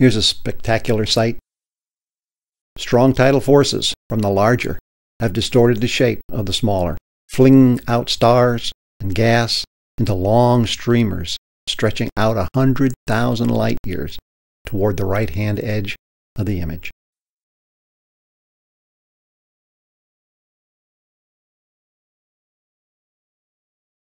Here's a spectacular sight. Strong tidal forces from the larger have distorted the shape of the smaller, flinging out stars and gas into long streamers stretching out 100,000 light years toward the right-hand edge of the image.